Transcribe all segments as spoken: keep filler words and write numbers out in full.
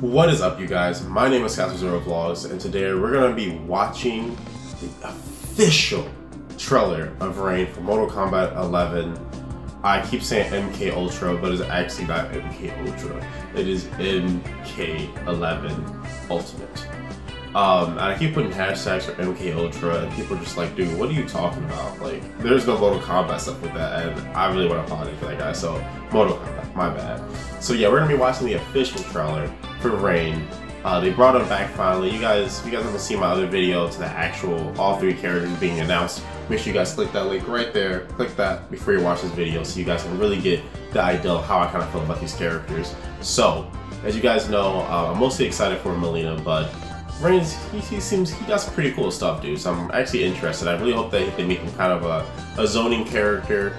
What is up, you guys? My name is KaskoZeroVlogs, and today we're gonna be watching the official trailer of Rain for Mortal Kombat eleven. I keep saying M K Ultra, but it's actually not M K Ultra. It is M K eleven Ultimate. Um, and I keep putting hashtags for M K Ultra, and people are just like, dude, what are you talking about? Like, there's no Mortal Kombat stuff with that, and I really want to apologize for that guy, so Mortal Kombat, my bad. So yeah, we're going to be watching the official trailer for Rain. Uh, they brought him back finally. You guys, if you guys haven't seen my other video to the actual all three characters being announced, make sure you guys click that link right there. Click that before you watch this video so you guys can really get the idea of how I kind of feel about these characters. So, as you guys know, uh, I'm mostly excited for Mileena, but Rain, he, he seems, he got some pretty cool stuff, dude, so I'm actually interested. I really hope that they make him kind of a, a zoning character.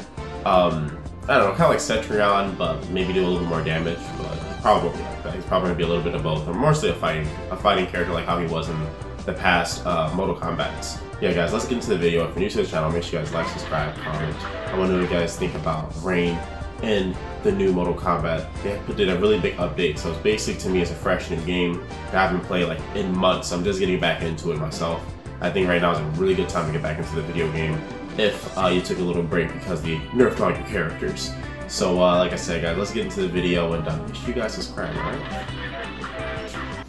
Um, I don't know, kind of like Cetrion, but maybe do a little bit more damage, but probably won't be like that. He's probably going to be a little bit of both, or mostly a fighting, a fighting character like how he was in the past uh, Mortal Kombat. Yeah, guys, let's get into the video. If you're new to the channel, make sure you guys like, subscribe, comment. I want to know what you guys think about Rain and the new Mortal Kombat. They did a really big update, so it's basically, to me, it's a fresh new game that I haven't played like in months. I'm just getting back into it myself. I think right now is a really good time to get back into the video game if uh, you took a little break because they nerfed all your characters. So uh, like I said, guys, let's get into the video and uh, make sure you guys subscribe, right?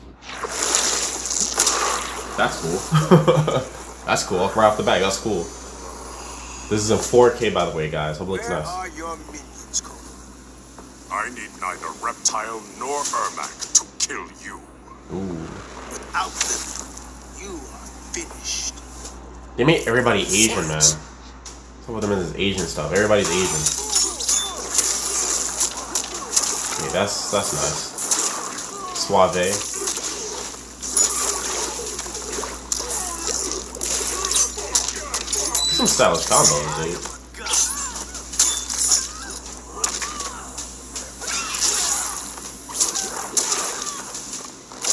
That's cool. That's cool, right off the bat, that's cool. This is in four K, by the way, guys. Hope it looks nice. I need neither Reptile nor Ermac to kill you. Ooh. Without them, you are finished. They made everybody Asian, man. Some of them in this Asian stuff. Everybody's Asian. Okay, that's that's nice. Suave. Some stylish combos, dude.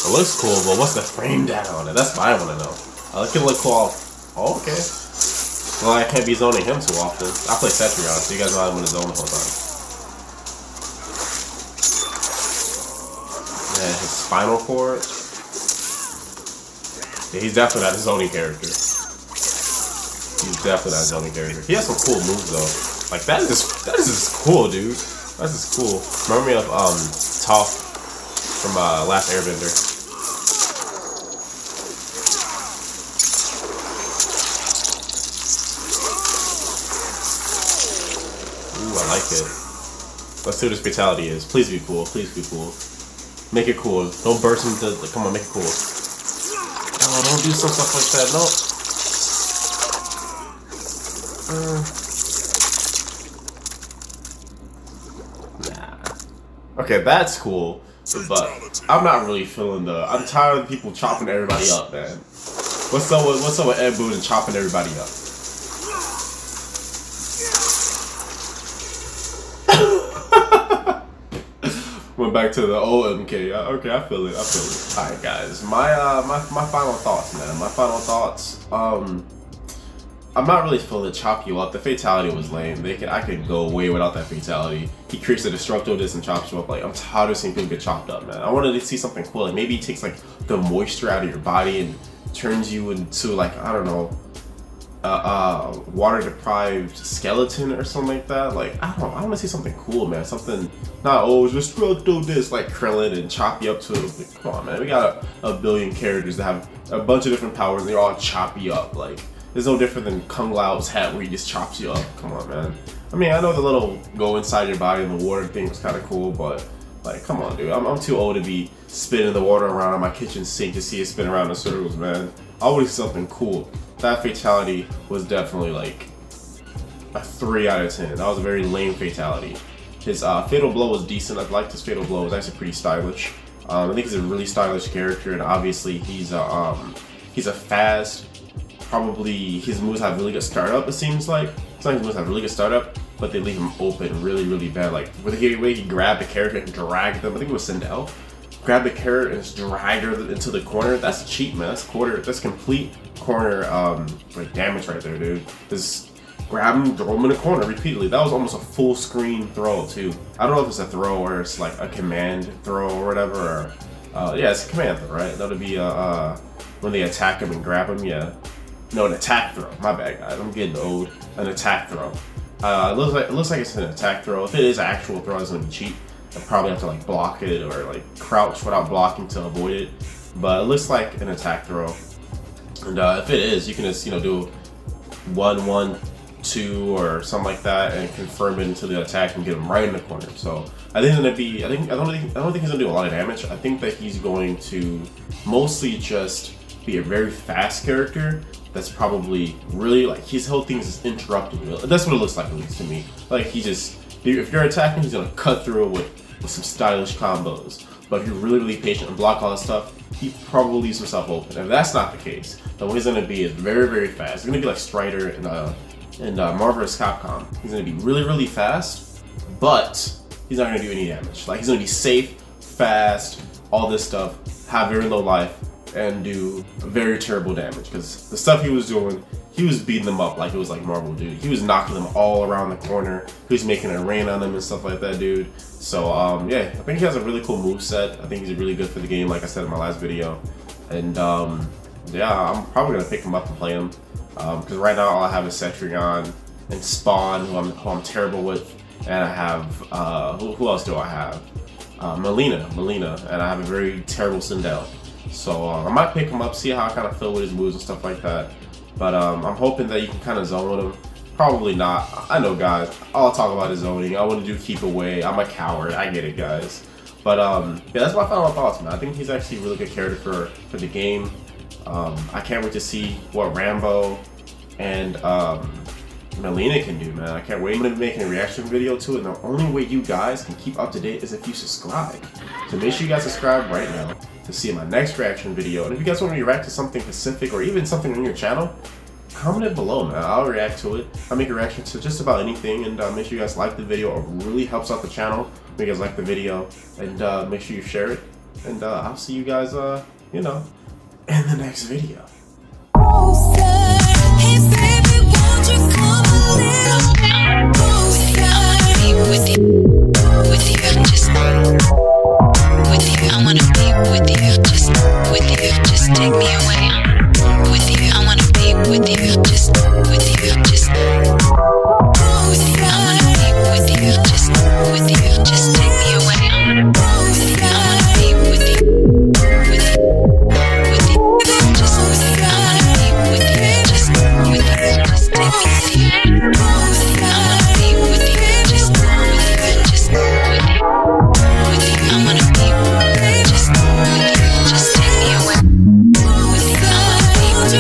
It looks cool, but what's the frame down on it? That's what I want to know. I like it look cool. Oh, okay. Well, I can't be zoning him too often. I play Cetrion, so you guys know I want to zone the whole time. Yeah, his spinal cord. Yeah, he's definitely not a zoning character. He's definitely not a zoning character. He has some cool moves though. Like that is just, that is just cool, dude. That's just cool. Remind me of um Toph from uh, Last Airbender. I like it. Let's see what his fatality is. Please be cool. Please be cool. Make it cool. Don't burst into the... Come on, make it cool. Oh, don't do some stuff like that. No. Uh. Nah. Okay, that's cool. But I'm not really feeling the... I'm tired of people chopping everybody up, man. What's up with, what's up with Ed Boon and chopping everybody up? Went back to the old M K. Okay, I feel it. I feel it. All right, guys. My uh, my my final thoughts, man. My final thoughts. Um, I'm not really feeling to chop you up. The fatality was lame. They could I could go away without that fatality. He creates a destructo disc and chops you up. Like, I'm tired of seeing people get chopped up, man. I wanted to see something cool. Like maybe he takes like the moisture out of your body and turns you into like I don't know, a uh, uh, water deprived skeleton or something like that. Like I don't. I want to see something cool, man. Something. Not always just do this like Krillin and choppy up to it. Like, come on, man. We got a, a billion characters that have a bunch of different powers and they're all choppy up. Like, it's no different than Kung Lao's hat where he just chops you up. Come on, man. I mean, I know the little go inside your body in the water thing was kind of cool, but like, come on, dude. I'm, I'm too old to be spinning the water around on my kitchen sink to see it spin around in circles, man. I want to see something cool. That fatality was definitely like a three out of ten. That was a very lame fatality. His uh, fatal blow was decent. I liked his fatal blow. It was actually pretty stylish. Um, I think he's a really stylish character, and obviously he's a um, he's a fast. Probably his moves have really good startup. It seems like sometimes his moves have really good startup, but they leave him open really, really bad. Like with the way he grabbed the character and dragged them. I think it was Sindel. Grabbed the carrot and just dragged her into the corner. That's cheap, man. That's quarter. That's complete corner um, like damage right there, dude. This. Grab him, throw him in the corner repeatedly. That was almost a full screen throw too. I don't know if it's a throw or it's like a command throw or whatever, or Uh, yeah, it's a command throw, right? That'll be uh, uh, when they attack him and grab him, yeah. No, an attack throw. My bad, guys. I'm getting old. An attack throw. Uh, it looks like it looks like it's an attack throw. If it is an actual throw, it's gonna be cheap. I probably have to like block it or like crouch without blocking to avoid it. But it looks like an attack throw. And uh, if it is, you can just you know do one one two or something like that and confirm it into the attack and get him right in the corner. So I think it's gonna be. I think I don't think I don't think he's gonna do a lot of damage. I think that he's going to mostly just be a very fast character. That's probably really like his whole thing is interrupting. That's what it looks like, at least to me. Like he just, if you're attacking, he's gonna cut through with, with some stylish combos. But if you're really, really patient and block all that stuff, he probably leaves himself open. If that's not the case, then what he's gonna be is very, very fast. He's gonna be like Strider and uh and uh, Marvelous Capcom. He's gonna be really, really fast, but he's not gonna do any damage. Like he's gonna be safe, fast, all this stuff, have very low life, and do very terrible damage, because the stuff he was doing, he was beating them up like it was like Marvel, dude. He was knocking them all around the corner. He was making it rain on them and stuff like that, dude. So um, yeah, I think he has a really cool moveset. I think he's really good for the game, like I said in my last video. And um, yeah, I'm probably gonna pick him up and play him, because um, right now all I have is Cetrion and Spawn, who I'm, who I'm terrible with, and I have uh, who, who else do I have? Uh, Mileena, Mileena, and I have a very terrible Sindel. So uh, I might pick him up, see how I kind of feel with his moves and stuff like that. But um, I'm hoping that you can kind of zone with him. Probably not. I know, guys. I'll talk about his zoning. I want to do keep away. I'm a coward. I get it, guys. But um, yeah, that's my final thoughts, man. I think he's actually a really good character for, for the game. Um, I can't wait to see what Rambo and um, Mileena can do, man. I can't wait. I'm going to be making a reaction video to it. And the only way you guys can keep up to date is if you subscribe. So make sure you guys subscribe right now to see my next reaction video. And if you guys want me to react to something specific or even something on your channel, comment it below, man. I'll react to it. I'll make a reaction to just about anything. And uh, make sure you guys like the video. It really helps out the channel. Make sure you guys like the video. And uh, make sure you share it. And uh, I'll see you guys, uh, you know, in the next video. We'll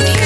be right back.